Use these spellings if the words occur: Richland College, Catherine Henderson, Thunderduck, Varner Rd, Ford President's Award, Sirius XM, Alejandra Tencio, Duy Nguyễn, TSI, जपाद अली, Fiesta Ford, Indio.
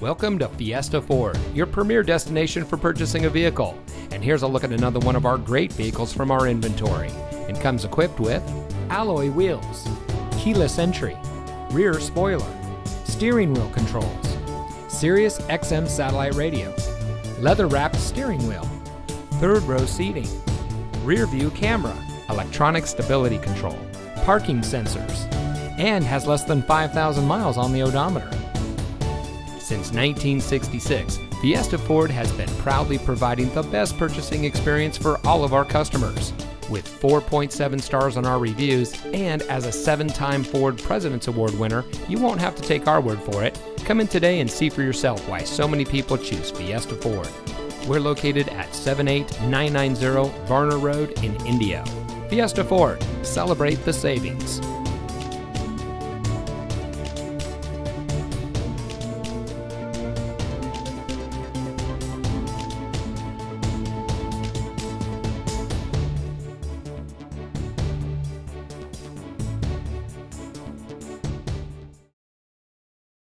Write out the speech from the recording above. Welcome to Fiesta Ford, your premier destination for purchasing a vehicle. And here's a look at another one of our great vehicles from our inventory. It comes equipped with alloy wheels, keyless entry, rear spoiler, steering wheel controls, Sirius XM satellite radio, leather-wrapped steering wheel, third-row seating, rear-view camera, electronic stability control, parking sensors, and has less than 5,000 miles on the odometer. Since 1966, Fiesta Ford has been proudly providing the best purchasing experience for all of our customers. With 4.7 stars on our reviews and as a 7-time Ford President's Award winner, you won't have to take our word for it. Come in today and see for yourself why so many people choose Fiesta Ford. We're located at 78990 Varner Road in Indio. Fiesta Ford, celebrate the savings.